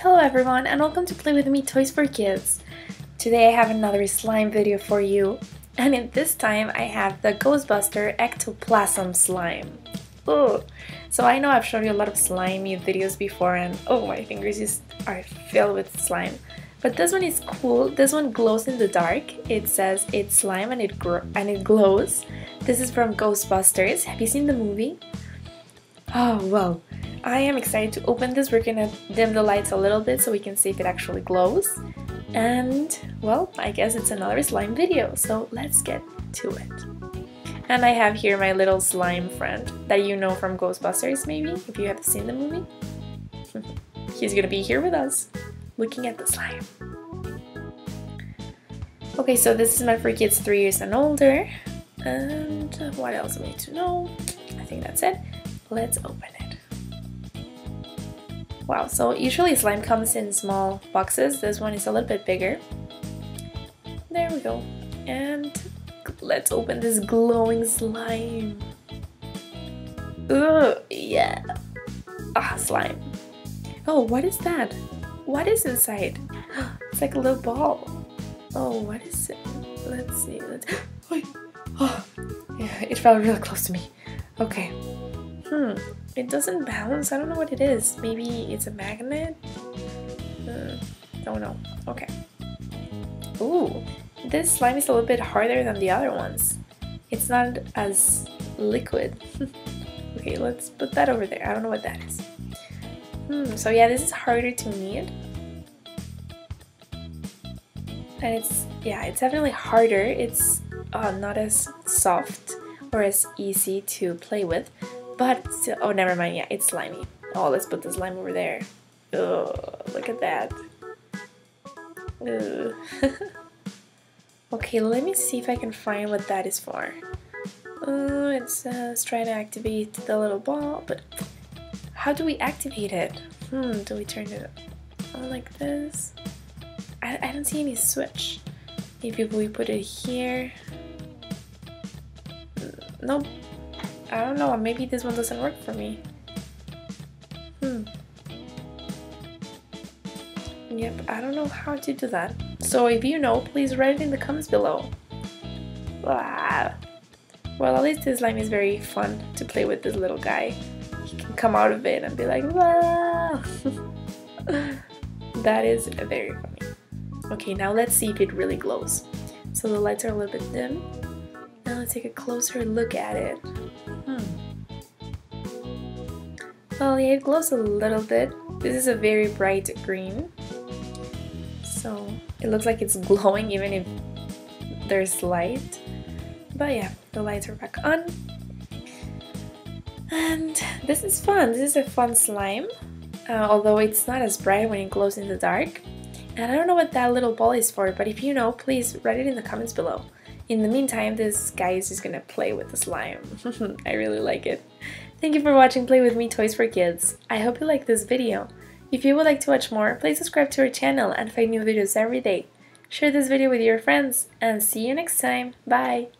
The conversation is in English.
Hello everyone and welcome to Play With Me Toys for Kids. Today I have another slime video for you, and in this time I have the Ghostbuster ectoplasm slime. Ooh. So I know I've shown you a lot of slimy videos before and oh, my fingers just are filled with slime. But this one is cool. This one glows in the dark. It says it's slime and it glows. This is from Ghostbusters. Have you seen the movie? Oh, well, I am excited to open this. We're gonna dim the lights a little bit so we can see if it actually glows. And, well, I guess it's another slime video, so let's get to it. And I have here my little slime friend that you know from Ghostbusters, maybe, if you have seen the movie. He's gonna be here with us, looking at the slime. Okay, so this is meant for kids 3 years and older. And what else do we need to know? I think that's it. Let's open it. Wow, so usually slime comes in small boxes. This one is a little bit bigger. There we go. And let's open this glowing slime. Ooh, yeah. Ah, slime. Oh, what is that? What is inside? It's like a little ball. Oh, what is it? Let's see. Oh, yeah, it fell real close to me. Okay. It doesn't bounce. I don't know what it is. Maybe it's a magnet? Don't know. Okay. Ooh, this slime is a little bit harder than the other ones. It's not as liquid. Okay, let's put that over there. I don't know what that is. So yeah, this is harder to knead. And it's definitely harder. It's not as soft or as easy to play with. But still, oh, never mind. Yeah, it's slimy. Oh, let's put the slime over there. Oh, look at that. Okay, let me see if I can find what that is for. It's trying to activate the little ball, but how do we activate it? Do we turn it on like this? I don't see any switch. Maybe we put it here. Nope. I don't know, maybe this one doesn't work for me. Yep, I don't know how to do that. So if you know, please write it in the comments below. Wow. Well, at least this slime is very fun to play with, this little guy. He can come out of it and be like, wow. That is very funny. Okay, now let's see if it really glows. So the lights are a little bit dim. Now let's take a closer look at it. Well, yeah, it glows a little bit. This is a very bright green. So it looks like it's glowing even if there's light. But yeah, the lights are back on. And this is fun. This is a fun slime. Although it's not as bright when it glows in the dark. And I don't know what that little ball is for, but if you know, please write it in the comments below. In the meantime, this guy is just gonna play with the slime. I really like it. Thank you for watching Play With Me Toys for Kids. I hope you like this video. If you would like to watch more, please subscribe to our channel and find new videos every day. Share this video with your friends and see you next time. Bye!